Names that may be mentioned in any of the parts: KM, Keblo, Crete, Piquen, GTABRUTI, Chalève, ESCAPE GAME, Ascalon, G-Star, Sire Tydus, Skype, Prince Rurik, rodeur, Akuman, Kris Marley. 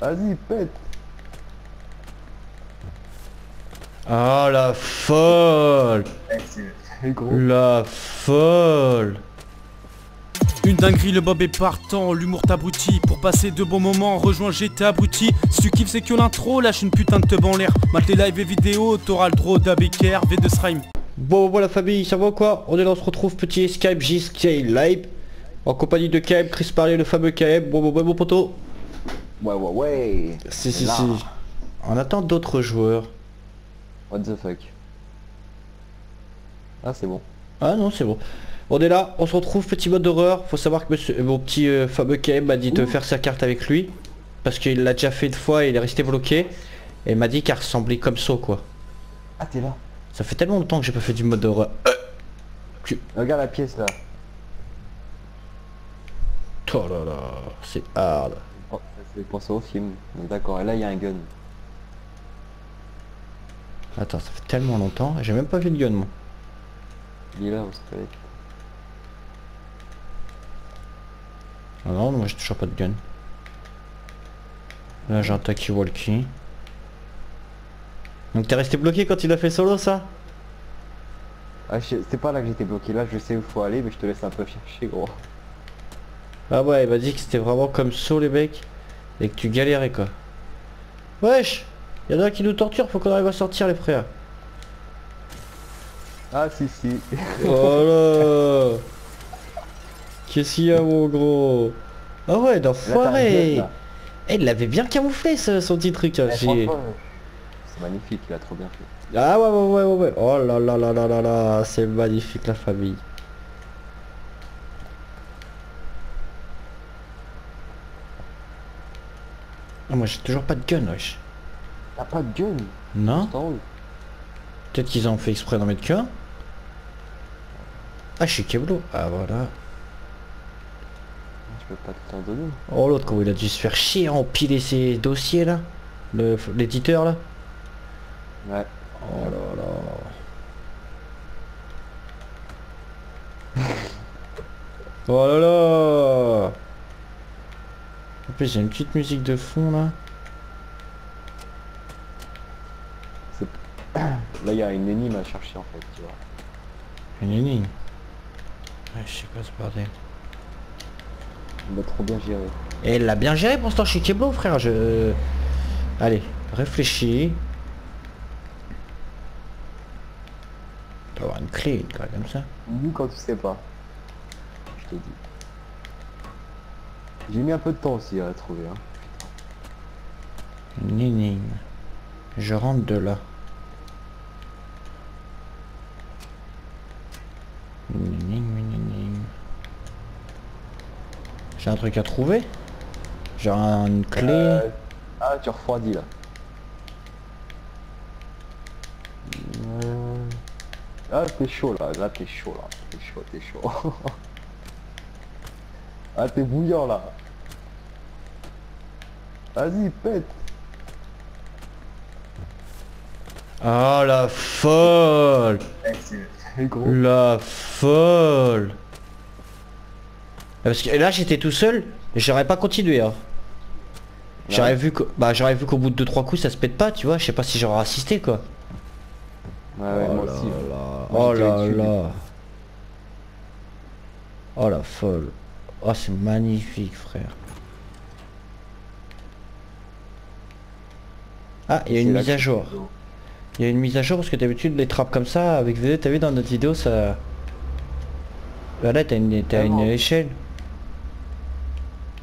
Vas-y, pète. Ah, la folle. La folle. Une dinguerie, le bob est partant, l'humour t'abrutit. Pour passer de bons moments, rejoins GT abruti. Si tu kiffes c'est que l'intro, lâche une putain de teub en l'air. Mate les lives et vidéos, t'auras le droit d'ABKR V2 Srime. Bon voilà famille, ça va quoi? On est là, on se retrouve petit Skype JSK Live en compagnie de KM, Kris Marley, le fameux KM. Bon mon poteau. Ouais. Si. On attend d'autres joueurs. What the fuck? Ah c'est bon. Ah non c'est bon. On est là, on se retrouve, petit mode d'horreur. Faut savoir que monsieur, mon petit fameux KM m'a dit de faire sa carte avec lui. Parce qu'il l'a déjà fait une fois et il est resté bloqué. Et il m'a dit qu'elle ressemblait comme ça quoi. Ah t'es là. Ça fait tellement longtemps que j'ai pas fait du mode d'horreur. Regarde la pièce là. Oh là là, c'est hard. Oh, ça fait penser au film. D'accord, et là il y a un gun. Attends, ça fait tellement longtemps, j'ai même pas vu de gun moi. Il est là, on se fait. Ah non, moi j'ai toujours pas de gun. Là j'ai un talkie-walkie. Donc t'es resté bloqué quand il a fait solo ça? Ah c'est pas là que j'étais bloqué, là je sais où faut aller mais je te laisse un peu chercher gros. Ah ouais il m'a dit que c'était vraiment comme solo les mecs. Et que tu galérais quoi. Wesh, y'en a un qui nous torture, faut qu'on arrive à sortir les frères. Ah si. Oh là. Qu'est-ce qu'il y a mon gros? Ah ouais d'enfoiré. Eh il l'avait bien camouflé son petit truc là. C'est magnifique, il a trop bien fait. Ah ouais. Oh là là là là là là, c'est magnifique la famille. Ah moi j'ai toujours pas de gun wesh. T'as pas de gun? Non. Peut-être qu'ils ont fait exprès d'en mettre qu'un. Ah je suis Keblo. Ah voilà. Pas tout en donner. Oh l'autre comment il a dû se faire chier à empiler ses dossiers là, l'éditeur là. Ouais. Oh là là. Oh là là. En plus j'ai une petite musique de fond là. Là il y a une énigme à chercher en fait tu vois. Une énigme. Ouais, je sais pas ce bordel. Trop bien géré. Et elle l'a bien géré pour ce temps chez Keblo frère, je... Allez, réfléchis. Il doit avoir une clé, une clé comme ça. Nous quand tu sais pas. Je te dis. J'ai mis un peu de temps aussi à la trouver. Hein. Une énigme. Je rentre de là. Une énigme. J'ai un truc à trouver. Genre une clé. Ah tu refroidis là. Ah t'es chaud là, t'es chaud. Ah t'es bouillant là. Vas-y pète. Ah la folle. La folle. Parce que là j'étais tout seul, j'aurais pas continué hein. J'aurais vu que j'aurais vu qu'au bout de 2-3 coups ça se pète pas tu vois, je sais pas si j'aurais assisté quoi. Ouais, oh moi aussi. Oh là là. Oh la folle. Oh c'est magnifique frère. Ah il y a une mise à jour. Il y a une mise à jour parce que d'habitude les trappes comme ça avec VD t'as vu dans notre vidéo ça. Bah là t'as une échelle.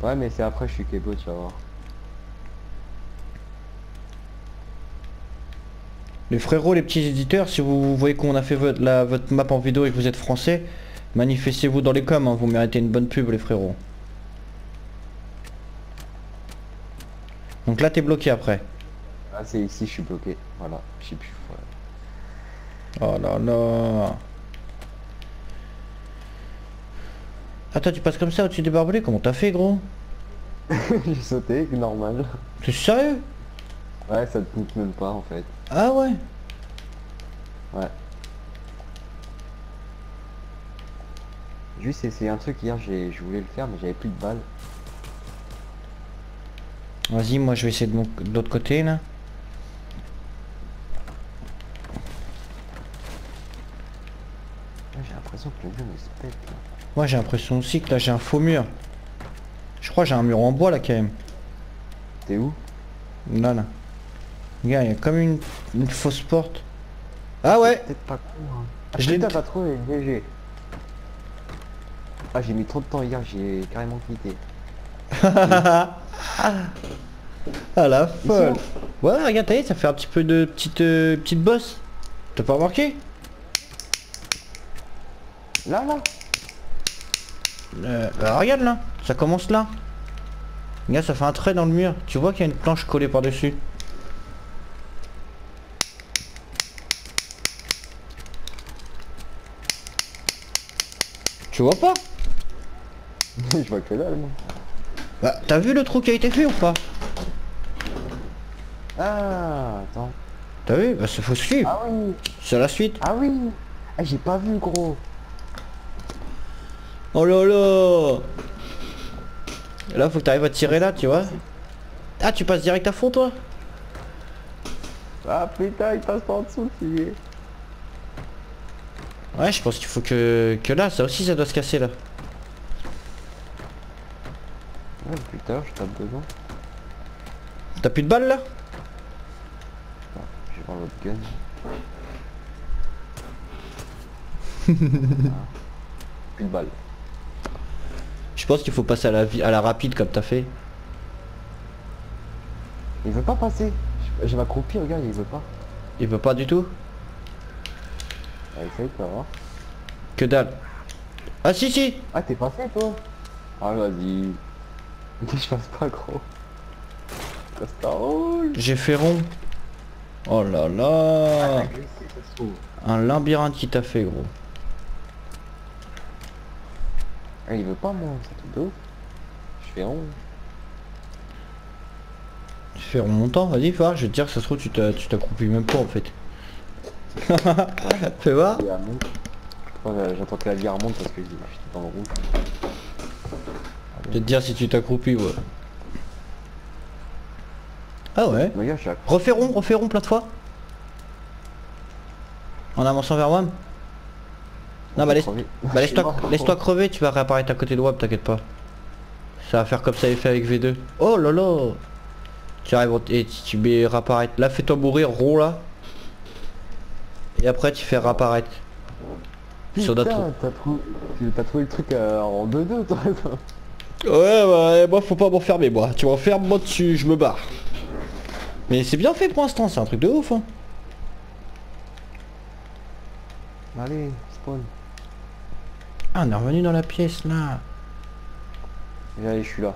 Ouais mais c'est après je suis Kebo tu vas voir. Les frérots, les petits éditeurs, si vous voyez qu'on a fait votre map en vidéo et que vous êtes français, manifestez-vous dans les coms, hein, vous méritez une bonne pub les frérots. Donc là t'es bloqué après. Ah c'est ici je suis bloqué, voilà, je sais plus. Voilà. Oh là là. Attends tu passes comme ça au-dessus des barbelés, comment t'as fait gros? J'ai sauté, normal. T'es sérieux? Ouais ça te pousse même pas en fait. Ah ouais? Ouais. Juste c'est un truc hier je voulais le faire mais j'avais plus de balles. Vas-y, moi je vais essayer de l'autre côté là. J'ai l'impression que le jeu me se pète là. Moi j'ai l'impression aussi que là j'ai un faux mur. Je crois que j'ai un mur en bois là quand même. T'es où? Là là. Regarde, il y a comme une fausse porte. Ah ouais. Peut-être pas court, hein. Ah, je l'ai pas trouvé, GG. Ah j'ai mis trop de temps hier, j'ai carrément quitté. Ah la folle. Ouais regarde, t'as vu, ça fait un petit peu de petite bosse. T'as pas remarqué? Là là. Regarde là, ça commence là. Regarde, ça fait un trait dans le mur. Tu vois qu'il y a une planche collée par dessus. Tu vois pas? Je vois que dalle moi. Bah t'as vu le trou qui a été fait ou pas? Ah attends. T'as vu? Bah c'est faut suivre. Ah oui. C'est la suite. Ah oui. Ah j'ai pas vu gros. Oh là là. Là faut que t'arrives à tirer là tu vois. Ah tu passes direct à fond toi. Ah putain il passe pas en dessous tu es. Ouais je pense qu'il faut que là ça aussi ça doit se casser là. Oh putain je tape dedans. T'as plus de balles là? Ah, je vais voir l'autre gun. Ah, plus de balles. Je pense qu'il faut passer à la rapide comme t'as fait. Il veut pas passer. Je m'accroupis regarde il veut pas. Il veut pas du tout. Ah, essaye pas voir. Que dalle. Ah si si. Ah t'es passé toi. Ah vas-y. Je passe pas gros. J'ai fait rond. Oh là là. Un labyrinthe qui t'a fait gros. Il veut pas moi, c'est tout de ouf. Je fais rond. Je fais rond longtemps, vas-y fais voir, je vais te dire que ça se trouve tu t'accroupis même pas en fait. Fais voir. J'entends que la vie remonte parce que je suis dans le rouge. Peut-être dire si tu t'accroupis, ouais. Ah ouais. Refais rond plein de fois. En avançant vers WAM. Non bah laisse-toi crever, tu vas réapparaître à côté de WAM, t'inquiète pas. Ça va faire comme ça est fait avec V2. Oh là là. Tu arrives et tu mets réapparaître. Là fais-toi mourir rond là. Et après tu fais réapparaître. Putain, t'as trouvé le truc en 2-2 toi. Ouais bah moi faut pas m'enfermer moi, tu m'enfermes moi dessus, je me barre. Mais c'est bien fait pour l'instant, c'est un truc de ouf hein. Allez, spawn. Ah on est revenu dans la pièce là. Allez je suis là.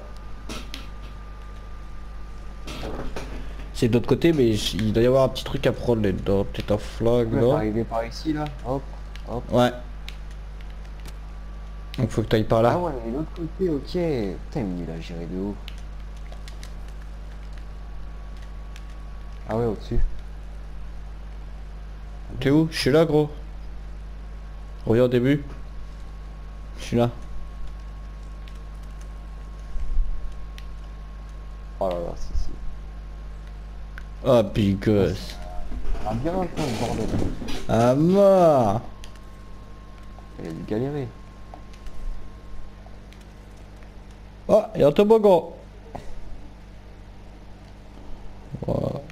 C'est de l'autre côté mais il doit y avoir un petit truc à prendre dedans, peut-être un flag là. Arrivé par ici là, hop, hop. Ouais. Donc faut que t'ailles par là. Ah ouais mais l'autre côté ok. Putain il me dit là j'irai de haut. Ah ouais au dessus. T'es où? Je suis là gros. Reviens au début. Je suis là. Oh là là si si. Oh big gosse. Ah bien longtemps le bordel. Ah mort. Il a dû galérer. Oh, il y a un toboggan.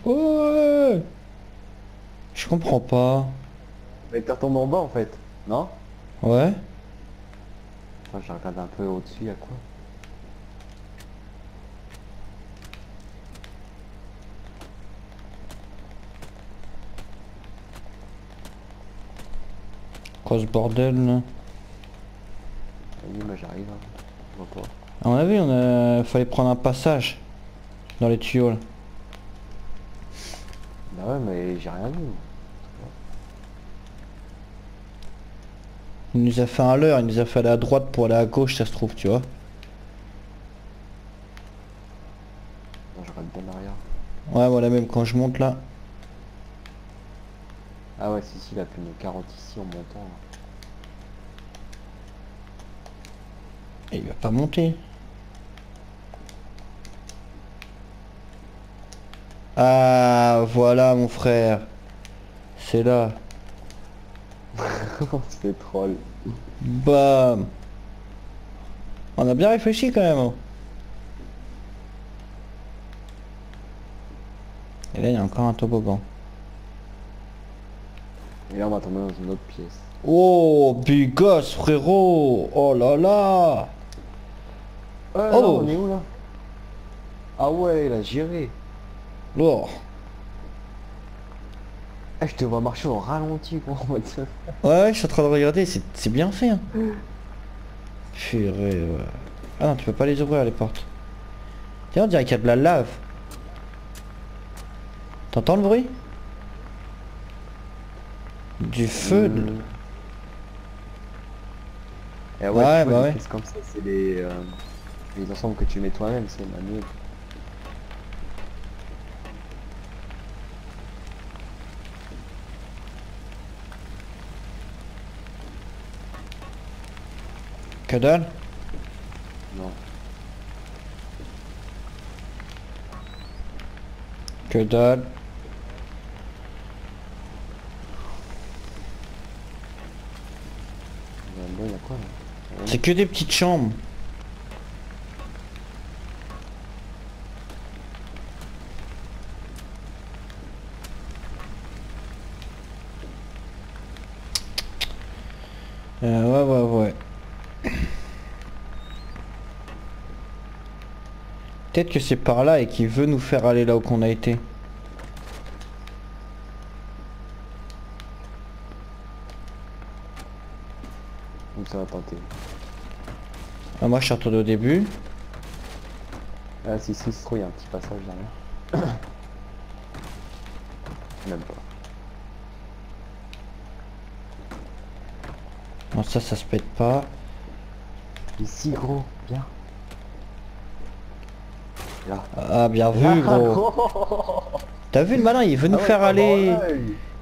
Ouais. Je comprends pas. Mais t'es retombé en bas en fait, non? Ouais. Enfin, je regarde un peu au-dessus, à quoi? Quoi ce bordel là? Vas-y, bah j'arrive, hein. Je vois pas. À mon avis, fallait prendre un passage dans les tuyaux là. Bah ouais mais j'ai rien vu. Il nous a fait un leurre, il nous a fait aller à droite pour aller à gauche ça se trouve tu vois. Non, je regarde bien l'arrière. Ouais voilà même quand je monte là. Ah ouais si si il a pu me carotte ici en montant là. Et il va pas monter. Ah, voilà mon frère. C'est là. C'est troll. Bam. On a bien réfléchi quand même. Et là il y a encore un toboggan. Et là on va tomber dans une autre pièce. Oh, bigosse frérot. Oh là là. Oh, on est où là? Ah ouais, il a géré. Lourd. Ah, je te vois marcher au ralenti quoi. Ouais, je suis en train de regarder, c'est bien fait hein. Purée ouais. Ah non, tu peux pas les ouvrir les portes. Tiens, on dirait qu'il y a de la lave. T'entends le bruit? Du feu de... Eh ouais, ouais, bah ouais. Comme ça, c'est les ensembles que tu mets toi-même, c'est magnifique. Que dalle? Non. Que dalle? C'est que des petites chambres. Ouais. Peut-être que c'est par là et qu'il veut nous faire aller là où qu'on a été. Donc ça va tenter. Ah, moi je suis retourné au début. Ah si si se trouve il y a un petit passage derrière. Même pas. Non ça se pète pas. Ici gros, bien. Là. Ah bien vu gros. T'as vu le malin, il veut nous faire aller.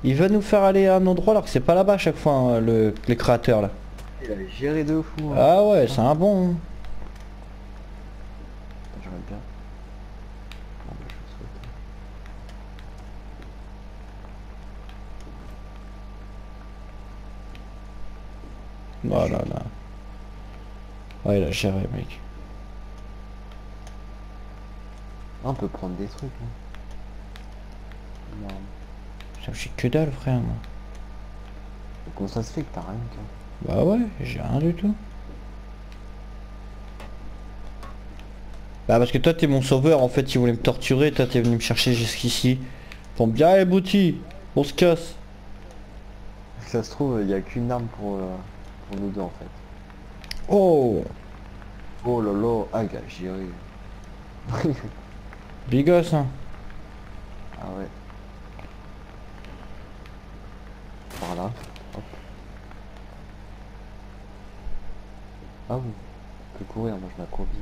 Il veut nous faire aller à un endroit alors que c'est pas là-bas à chaque fois hein, les créateurs là. Il avait géré de fou hein. Ah ouais, c'est un bon. J'aurais bien. Voilà là. Ouais, il a géré mec. On peut prendre des trucs hein. Non. J'ai que dalle frère moi. Comment ça se fait que t'as rien toi? Bah ouais, j'ai rien du tout. Bah parce que toi t'es mon sauveur en fait, ils voulaient me torturer, toi t'es venu me chercher jusqu'ici. Bon bien abouti, on se casse. Ça se trouve, il n'y a qu'une arme pour nous deux en fait. Oh. Oh lolo, ah gars, j'y arrive. Bigosse hein. Ah ouais. Par là. Ah oui, on peut courir, moi je m'accroupis.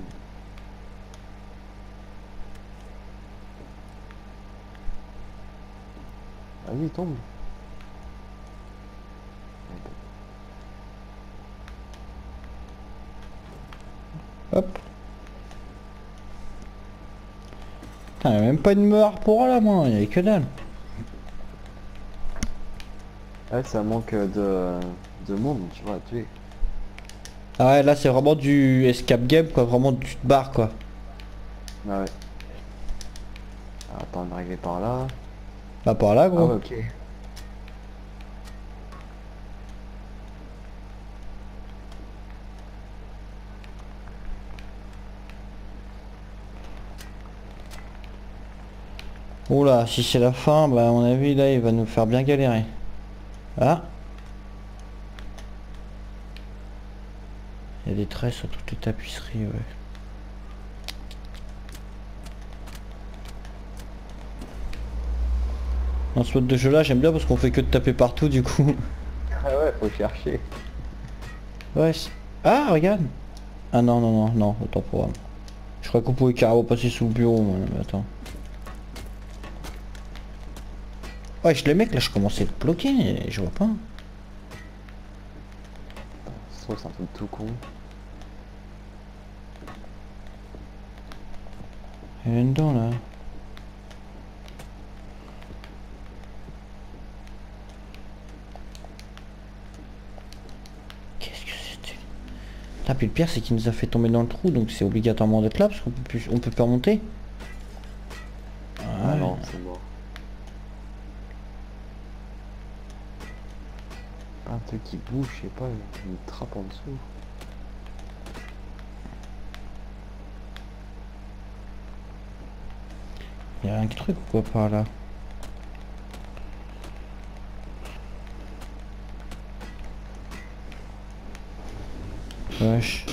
Ah oui, il tombe. Hop. Putain, il n'y a même pas une mort pour là, moi, il n'y avait que dalle. Ouais, ça manque de monde, tu vois, à tuer. Ah ouais, là c'est vraiment du escape game quoi, vraiment tu te barres quoi. Ah ouais. Attends, on est arrivé par là. Bah par là gros. Ah ouais, ok. Oula, si c'est la fin, bah à mon avis là il va nous faire bien galérer. Ah. Il y a des traits sur toutes les tapisseries, ouais. Dans ce mode de jeu là, j'aime bien parce qu'on fait que de taper partout du coup. Ah ouais, faut chercher. Ouais. Ah, regarde. Ah non, non, autant pour moi. Je crois qu'on pouvait carrément passer sous le bureau, moi, mais attends. Ouais, je les mecs là, je commençais à être bloqué, je vois pas. C'est un truc tout con. Il y a une dent là. Là, puis le pire, c'est qu'il nous a fait tomber dans le trou, donc c'est obligatoirement d'être là, parce qu'on peut plus remonter. Ah non, c'est mort. Un truc qui bouge, je sais pas, une trappe en dessous. Il y a un truc ou quoi par là? Wesh.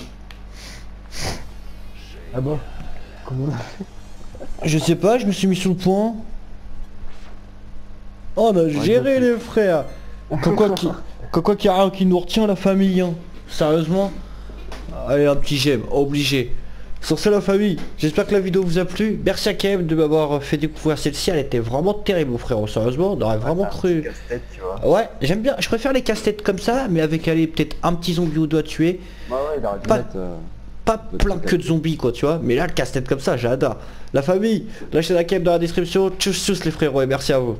Ah bah, comment on a fait? Je sais pas, je me suis mis sous le pont. On a géré les frères. Coco qui a rien qui nous retient la famille, hein. Sérieusement. Allez, un petit j'aime, obligé. Sur ça la famille, j'espère que la vidéo vous a plu. Merci à KM de m'avoir fait découvrir celle-ci, elle était vraiment terrible frérot, sérieusement, on aurait vraiment cru. Tu vois. Ouais, j'aime bien, je préfère les casse-têtes comme ça, mais avec aller peut-être un petit zombie ou doigt tuer. Bah ouais, il aurait pu mettre, pas plein que de zombies quoi tu vois, mais là le casse-tête comme ça, j'adore. La famille, la chaîne à KM dans la description, tchuss tchuss les frérots et merci à vous.